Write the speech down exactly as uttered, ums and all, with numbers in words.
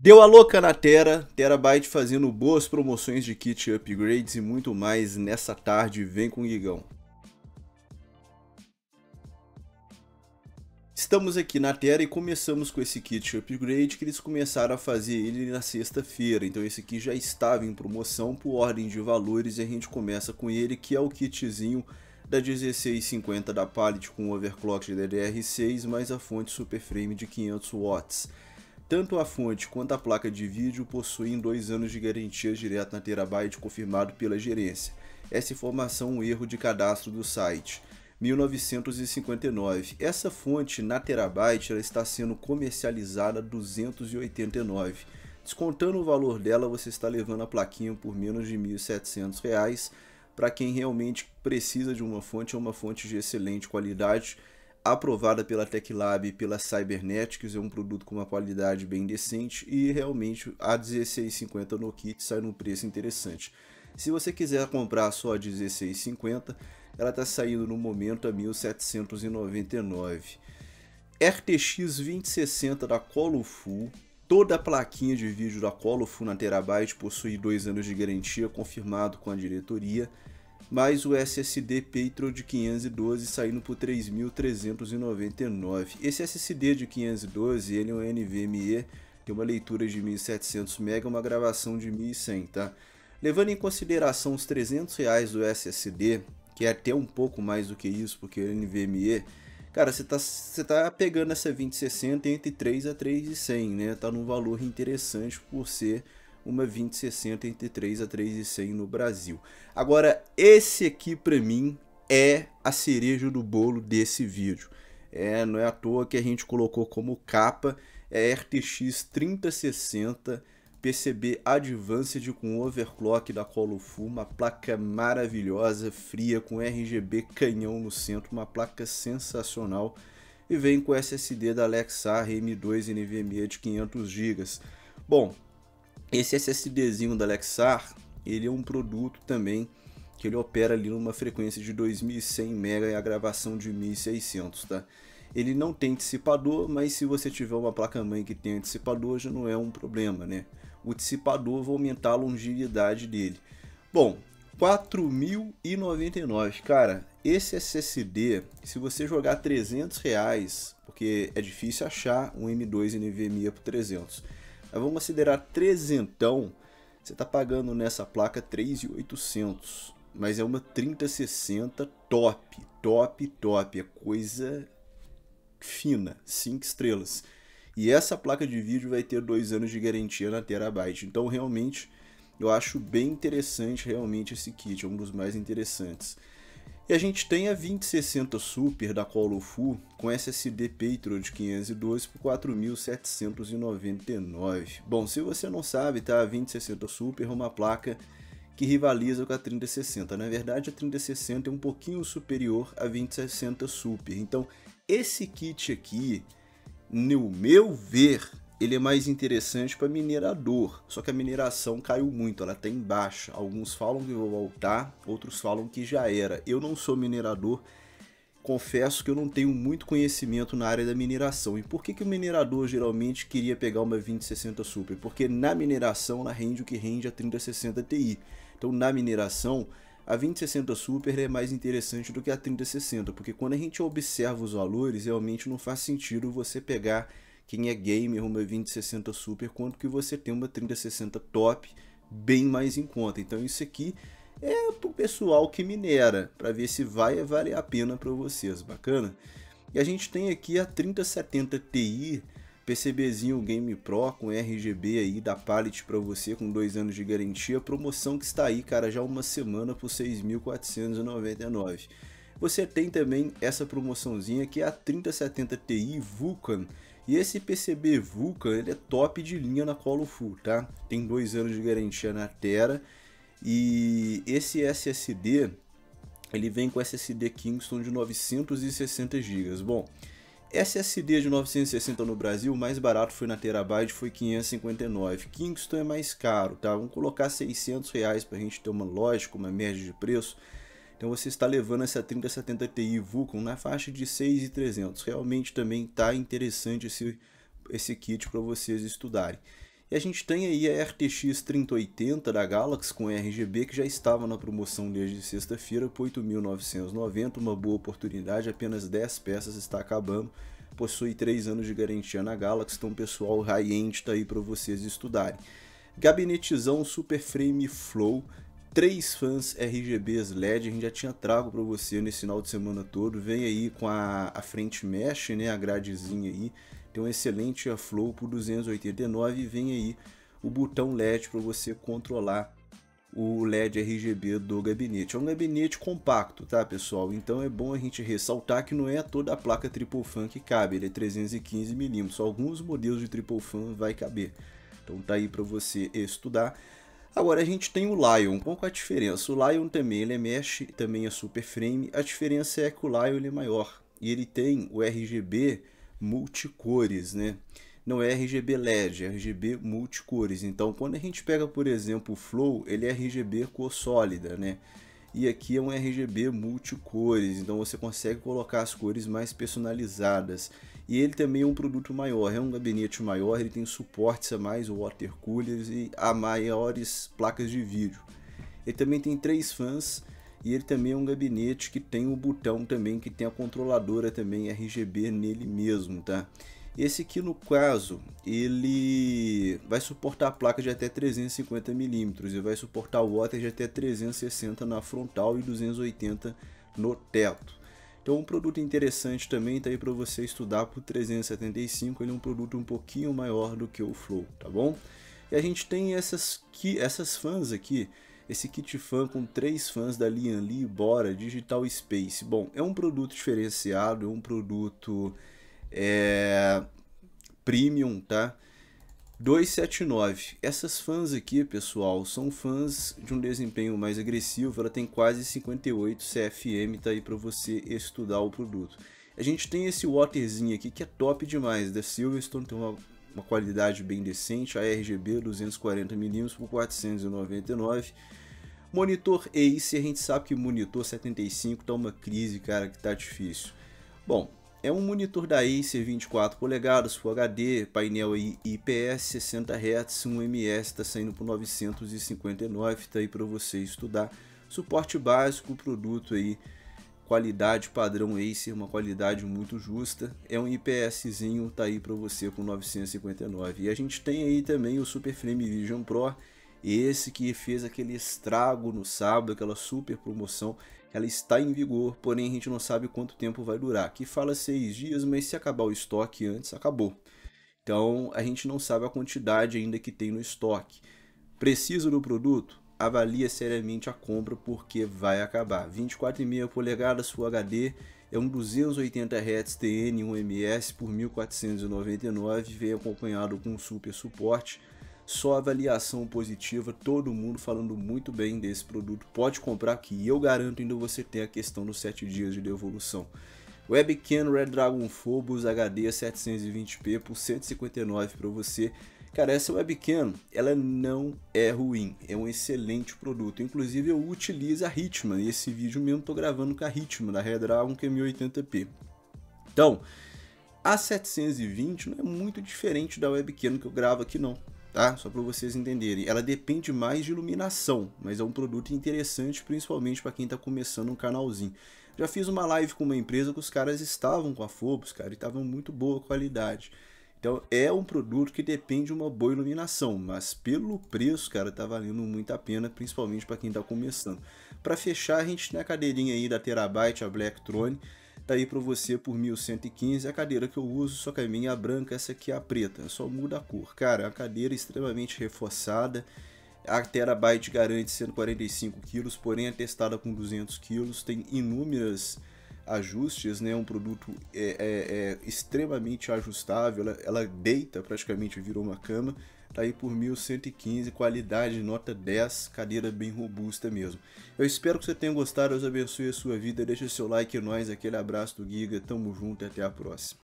Deu a louca na Tera, TeraByte fazendo boas promoções de kit, upgrades e muito mais nessa tarde, vem com o Guigão. Estamos aqui na Tera e começamos com esse kit upgrade que eles começaram a fazer ele na sexta-feira, então esse aqui já estava em promoção por ordem de valores e a gente começa com ele, que é o kitzinho da dezesseis cinquenta da Palit com overclock de D D R seis mais a fonte Super Frame de quinhentos watts. Tanto a fonte quanto a placa de vídeo possuem dois anos de garantia direto na TeraByte, confirmado pela gerência. Essa informação é um erro de cadastro do site. mil novecentos e cinquenta e nove. Essa fonte na TeraByte ela está sendo comercializada a duzentos e oitenta e nove reais. Descontando o valor dela, você está levando a plaquinha por menos de mil e setecentos reais. Para quem realmente precisa de uma fonte, é uma fonte de excelente qualidade. Aprovada pela TechLab e pela Cybernetics, é um produto com uma qualidade bem decente e realmente a dezesseis cinquenta no kit sai num preço interessante. Se você quiser comprar só a dezesseis cinquenta, ela está saindo no momento a mil setecentos e noventa e nove reais. R T X vinte sessenta da Colorful, toda a plaquinha de vídeo da Colorful na TeraByte possui dois anos de garantia, confirmado com a diretoria. Mais o S S D Patriot de quinhentos e doze saindo por três mil trezentos e noventa e nove reais. Esse S S D de quinhentos e doze, ele é um N V M E, tem uma leitura de mil e setecentos megabytes, uma gravação de mil e cem, tá? Levando em consideração os trezentos reais do S S D, que é até um pouco mais do que isso, porque é N V M E, cara, você tá, você tá pegando essa vinte sessenta entre três a três mil e cem, né? Tá num valor interessante por ser uma vinte sessenta entre três a três mil e cem no Brasil. Agora, esse aqui para mim é a cereja do bolo desse vídeo. É, não é à toa que a gente colocou como capa, é R T X trinta sessenta P C B Advanced com overclock da Colorful, uma placa maravilhosa, fria, com R G B canhão no centro, uma placa sensacional. E vem com S S D da Lexar M dois N V M E de quinhentos gigas. Bom, esse SSDzinho da Lexar, ele é um produto também que ele opera ali numa frequência de dois mil e cem megabytes e a gravação de mil e seiscentos, tá? Ele não tem dissipador, mas se você tiver uma placa-mãe que tenha dissipador, já não é um problema, né? O dissipador vai aumentar a longevidade dele. Bom, quatro mil e noventa e nove, cara, esse S S D, se você jogar trezentos reais, porque é difícil achar um M dois N V M e por trezentos, mas vamos considerar trezentão, você está pagando nessa placa três mil e oitocentos, mas é uma trinta sessenta top, top, top, é coisa fina, cinco estrelas. E essa placa de vídeo vai ter dois anos de garantia na TeraByte, então realmente eu acho bem interessante realmente esse kit, é um dos mais interessantes. E a gente tem a vinte sessenta Super da Colorful com S S D Patriot de quinhentos e doze por quatro mil setecentos e noventa e nove reais. Bom, se você não sabe, tá? A vinte sessenta Super é uma placa que rivaliza com a trinta sessenta. Na verdade, a trinta sessenta é um pouquinho superior à vinte sessenta Super. Então, esse kit aqui, no meu ver, ele é mais interessante para minerador, só que a mineração caiu muito, ela está em baixa. Alguns falam que vou voltar, outros falam que já era. Eu não sou minerador, confesso que eu não tenho muito conhecimento na área da mineração. E por que que o minerador geralmente queria pegar uma vinte sessenta Super? Porque na mineração ela rende o que rende a trinta sessenta T I. Então na mineração a vinte sessenta Super é mais interessante do que a trinta sessenta, porque quando a gente observa os valores, realmente não faz sentido você pegar, quem é gamer, uma vinte sessenta Super, quanto que você tem uma trinta sessenta top, bem mais em conta. Então isso aqui é pro pessoal que minera, para ver se vai valer a pena para vocês, bacana? E a gente tem aqui a trinta setenta T I, PCBzinho Game Pro, com R G B aí da Palit para você, com dois anos de garantia, promoção que está aí, cara, já uma semana por seis mil quatrocentos e noventa e nove reais. Você tem também essa promoçãozinha que é a trinta setenta T I Vulcan. E esse P C B Vulcan, ele é top de linha na Colorful, tá? Tem dois anos de garantia na Tera. E esse S S D, ele vem com S S D Kingston de novecentos e sessenta gigas. Bom, S S D de novecentos e sessenta no Brasil, o mais barato foi na TeraByte, foi quinhentos e cinquenta e nove. Kingston é mais caro, tá? Vamos colocar seiscentos reais para a gente ter uma lógica, uma média de preço. Então você está levando essa trinta setenta T I Vulcan na faixa de seis mil e trezentos reais. Realmente também está interessante esse, esse kit para vocês estudarem. E a gente tem aí a R T X trinta oitenta da Galax com R G B, que já estava na promoção desde sexta-feira por oito mil novecentos e noventa, uma boa oportunidade, apenas dez peças, está acabando, possui três anos de garantia na Galax, então pessoal high-end está aí para vocês estudarem. Gabinetizão Super Frame Flow, três fãs R G Bs L E D, a gente já tinha trago para você nesse final de semana todo, vem aí com a, a frente mesh, né, a gradezinha aí, tem um excelente flow por duzentos e oitenta e nove e vem aí o botão L E D para você controlar o L E D R G B do gabinete. É um gabinete compacto, tá pessoal? Então é bom a gente ressaltar que não é toda a placa triple fan que cabe, ele é trezentos e quinze milímetros, só alguns modelos de triple fan vai caber. Então tá aí para você estudar. Agora a gente tem o Lion, qual que é a diferença? O Lion também ele é mesh, também é super frame, a diferença é que o Lion ele é maior e ele tem o R G B multicores, né? Não é R G B L E D, é R G B multicores. Então quando a gente pega, por exemplo, o Flow, ele é R G B cor sólida, né? E aqui é um R G B multicores, então você consegue colocar as cores mais personalizadas. E ele também é um produto maior, é um gabinete maior, ele tem suportes a mais water coolers e a maiores placas de vídeo. Ele também tem três fãs e ele também é um gabinete que tem o um botão também, que tem a controladora também R G B nele mesmo, tá? Esse aqui no caso, ele vai suportar a placa de até trezentos e cinquenta milímetros e vai suportar o water de até trezentos e sessenta na frontal e duzentos e oitenta no teto. Então um produto interessante também, tá aí para você estudar por trezentos e setenta e cinco, ele é um produto um pouquinho maior do que o Flow, tá bom? E a gente tem essas, que, essas fãs aqui, esse kit fan com três fãs da Lian Li, Bora, Digital Space. Bom, é um produto diferenciado, é um produto... É... premium, tá? duzentos e setenta e nove. Essas fãs aqui, pessoal, são fãs de um desempenho mais agressivo. Ela tem quase cinquenta e oito C F M, tá aí para você estudar o produto. A gente tem esse waterzinho aqui que é top demais da Silverstone, tem uma, uma qualidade bem decente, a R G B duzentos e quarenta milímetros por quatrocentos e noventa e nove. Monitor Acer, a gente sabe que monitor setenta e cinco tá uma crise, cara, que tá difícil. Bom, é um monitor da Acer vinte e quatro polegadas, Full H D, painel aí I P S, sessenta hertz, um M S, está saindo por novecentos e cinquenta e nove, está aí para você estudar. Suporte básico, produto aí, qualidade padrão Acer, uma qualidade muito justa. É um IPSzinho, está aí para você com novecentos e cinquenta e nove. E a gente tem aí também o Super Frame Vision Pro, esse que fez aquele estrago no sábado, aquela super promoção. Ela está em vigor, porém a gente não sabe quanto tempo vai durar. Aqui fala seis dias, mas se acabar o estoque antes, acabou. Então a gente não sabe a quantidade ainda que tem no estoque. Precisa do produto? Avalia seriamente a compra porque vai acabar. vinte e quatro vírgula cinco polegadas Full H D, é um duzentos e oitenta hertz T N um M S por mil quatrocentos e noventa e nove, vem acompanhado com super suporte. Só avaliação positiva, todo mundo falando muito bem desse produto. Pode comprar que eu garanto, ainda você tem a questão dos sete dias de devolução. Webcam Redragon Phobos H D setecentos e vinte p por cento e cinquenta e nove para você. Cara, essa webcam, ela não é ruim, é um excelente produto. Inclusive eu utilizo a Hitman, e esse vídeo mesmo tô gravando com a Hitman, da Redragon, que é mil e oitenta p. Então, a setecentos e vinte não é muito diferente da webcam que eu gravo aqui não. Tá? Só para vocês entenderem, ela depende mais de iluminação, mas é um produto interessante, principalmente para quem está começando um canalzinho. Já fiz uma live com uma empresa que os caras estavam com a Phobos, cara, e estavam muito boa qualidade. Então é um produto que depende de uma boa iluminação, mas pelo preço, cara, tá valendo muito a pena, principalmente para quem está começando. Para fechar, a gente tem a cadeirinha aí da TeraByte, a Blacktron, tá aí para você por mil cento e quinze, a cadeira que eu uso, só que a minha é branca, essa aqui é a preta, só muda a cor. Cara, a cadeira é extremamente reforçada, a TeraByte garante cento e quarenta e cinco quilos, porém é testada com duzentos quilos, tem inúmeros ajustes, né? Um produto é, é, é extremamente ajustável, ela, ela deita, praticamente virou uma cama, tá aí por mil cento e quinze, qualidade nota dez, cadeira bem robusta mesmo. Eu espero que você tenha gostado, Deus abençoe a sua vida, deixa seu like, é nóis, aquele abraço do Giga, tamo junto e até a próxima.